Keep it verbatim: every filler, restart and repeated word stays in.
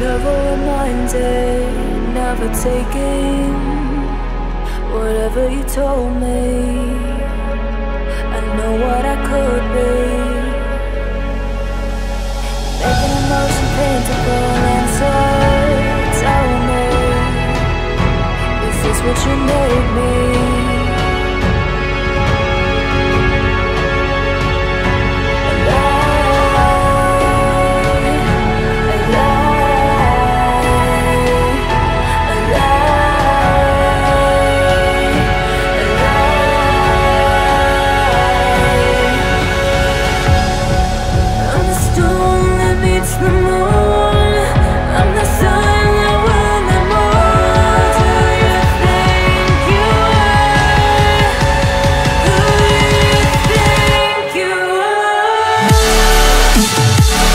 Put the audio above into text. never reminded, never taking whatever you told me. I know what I could be, making emotion paintable and so tell me, is this what you made me? We'll be right back.